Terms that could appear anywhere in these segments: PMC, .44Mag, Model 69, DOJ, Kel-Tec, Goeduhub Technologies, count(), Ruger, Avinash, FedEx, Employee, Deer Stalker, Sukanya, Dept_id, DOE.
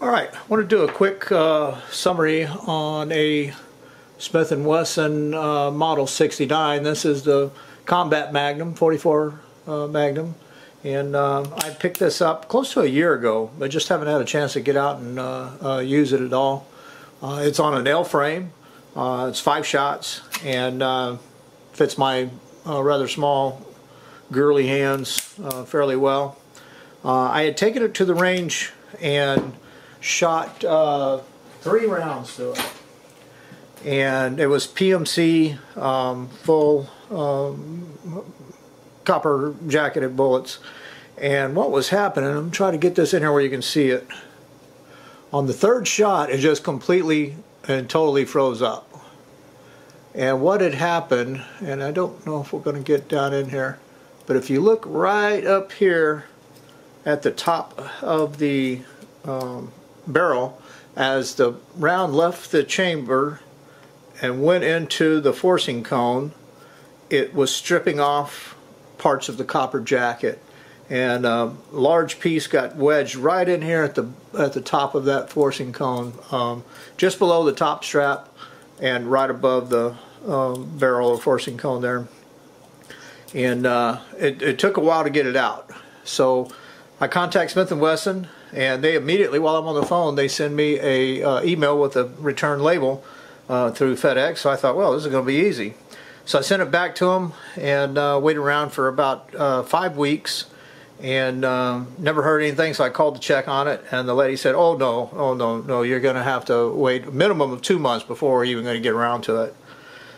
Alright, I want to do a quick summary on a Smith & Wesson Model 69. This is the Combat Magnum, 44 Magnum, and I picked this up close to a year ago, but just haven't had a chance to get out and use it at all. It's on an L frame, it's 5 shots, and fits my rather small, girly hands fairly well. I had taken it to the range and shot 3 rounds to it, and it was PMC full copper jacketed bullets. And what was happening, I'm trying to get this in here where you can see it, on the 3rd shot it just completely and totally froze up. And what had happened, and I don't know if we're going to get down in here, but if you look right up here at the top of the barrel, as the round left the chamber and went into the forcing cone, it was stripping off parts of the copper jacket, and a large piece got wedged right in here at the top of that forcing cone, just below the top strap and right above the barrel or forcing cone there. And it took a while to get it out, so I contact Smith & Wesson, and they immediately, while I'm on the phone, they send me a email with a return label through FedEx. So I thought, well, this is going to be easy. So I sent it back to them and waited around for about 5 weeks, and never heard anything. So I called to check on it, and the lady said, oh no, you're going to have to wait a minimum of 2 months before we're even going to get around to it.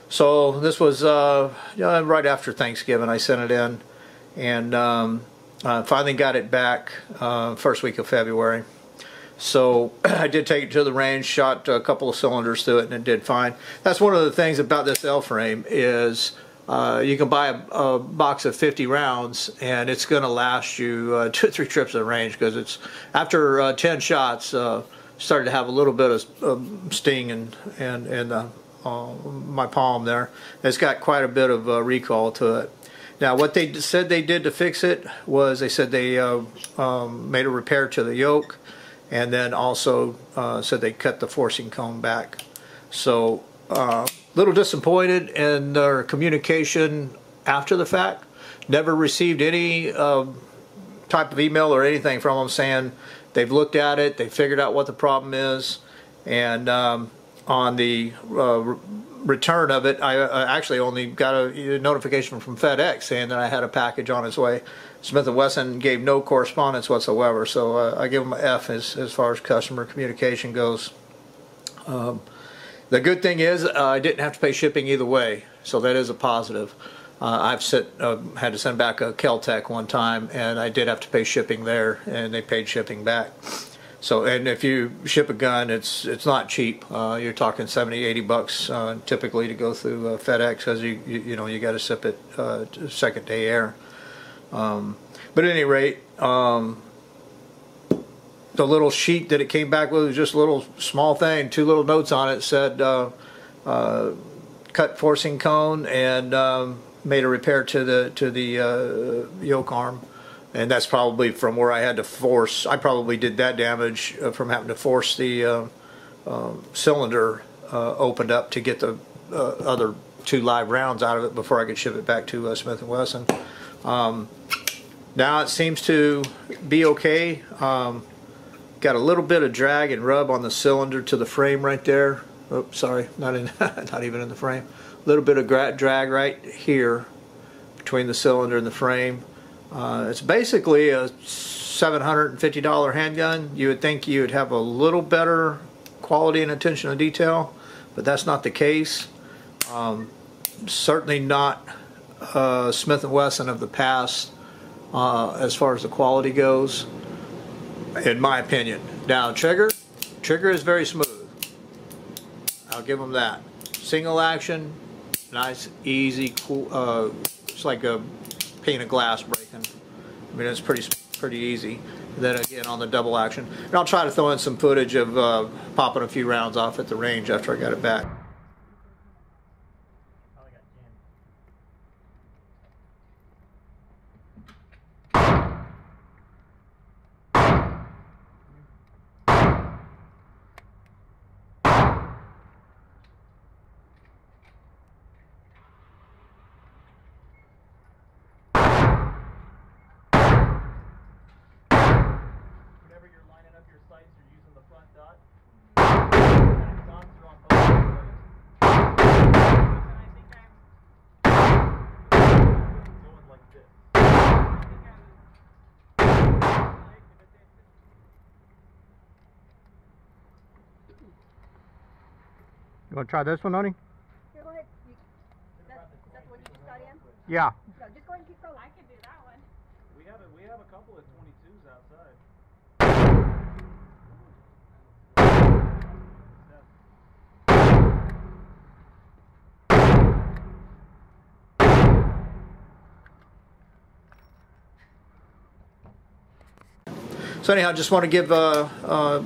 So this was right after Thanksgiving. I sent it in, and finally got it back 1st week of February. So I did take it to the range, shot a couple of cylinders through it, and it did fine. That's one of the things about this L-frame is you can buy a box of 50 rounds and it's going to last you 2 or 3 trips to the range, because it's after 10 shots started to have a little bit of sting and my palm there. It's got quite a bit of recoil to it. Now, what they said they did to fix it was they said they made a repair to the yoke, and then also said they cut the forcing cone back. So little disappointed in their communication after the fact. Never received any type of email or anything from them saying they've looked at it, they figured out what the problem is. And on the return of it, I actually only got a notification from FedEx saying that I had a package on its way. Smith & Wesson gave no correspondence whatsoever, so I give them an F as far as customer communication goes. The good thing is I didn't have to pay shipping either way, so that is a positive. I've had to send back a Kel-Tec one time, and I did have to pay shipping there, and they paid shipping back. So, and if you ship a gun, it's not cheap. You're talking 70, 80 bucks typically to go through FedEx, because you got to ship it 2nd day air. But at any rate, the little sheet that it came back with was just a little small thing. 2 little notes on it said cut forcing cone and made a repair to the yoke arm. And that's probably from where I had to force. I probably did that damage from having to force the cylinder opened up to get the other 2 live rounds out of it before I could ship it back to Smith & Wesson. Now it seems to be okay. Got a little bit of drag and rub on the cylinder to the frame right there. Oops, sorry, not even in the frame. A little bit of drag right here between the cylinder and the frame. It's basically a $750 handgun. You would think you would have a little better quality and attention to detail, but that's not the case. Certainly not Smith & Wesson of the past as far as the quality goes, in my opinion. Now, trigger is very smooth. I'll give them that. Single action, nice, easy, cool. It's like a pane of glass breaking. I mean, it's pretty easy. And then again on the double action, and I'll try to throw in some footage of popping a few rounds off at the range after I got it back. front dot. Back dots are on both corners. And I think I'm going like this. I think I'm like you want to try this one, Oni? Here, go ahead. Is that the one you just got in? Yeah. No, just go ahead and keep going. I can do that one. We have a couple of 22s outside. So anyhow, just want to give a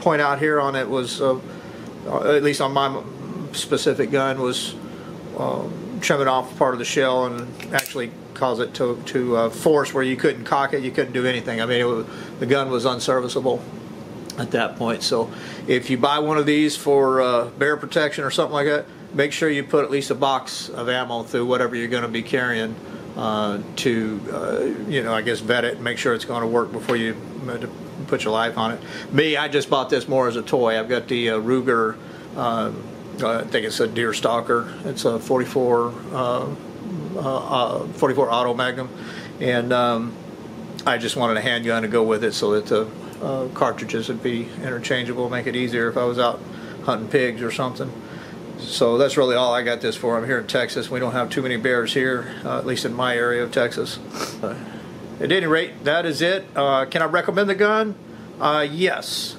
point out here on it was, at least on my specific gun, was trimming off part of the shell and actually cause it to force where you couldn't cock it, you couldn't do anything. I mean, the gun was unserviceable at that point. So if you buy one of these for bear protection or something like that, make sure you put at least a box of ammo through whatever you're going to be carrying to, you know, I guess vet it and make sure it's going to work before you put your life on it. Me, I just bought this more as a toy. I've got the Ruger, I think it's a Deer Stalker. It's a 44 Auto Magnum, and I just wanted a handgun to go with it so that the cartridges would be interchangeable, make it easier if I was out hunting pigs or something. So that's really all I got this for. I'm here in Texas. We don't have too many bears here, at least in my area of Texas. At any rate, that is it. Can I recommend the gun? Yes.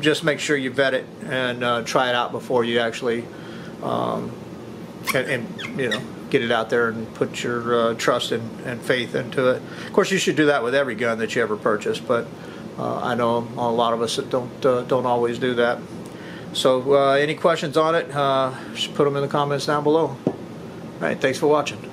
Just make sure you vet it and try it out before you actually and you know, get it out there and put your trust and faith into it. Of course, you should do that with every gun that you ever purchase, but I know a lot of us that don't always do that. So any questions on it, just put them in the comments down below. All right, thanks for watching.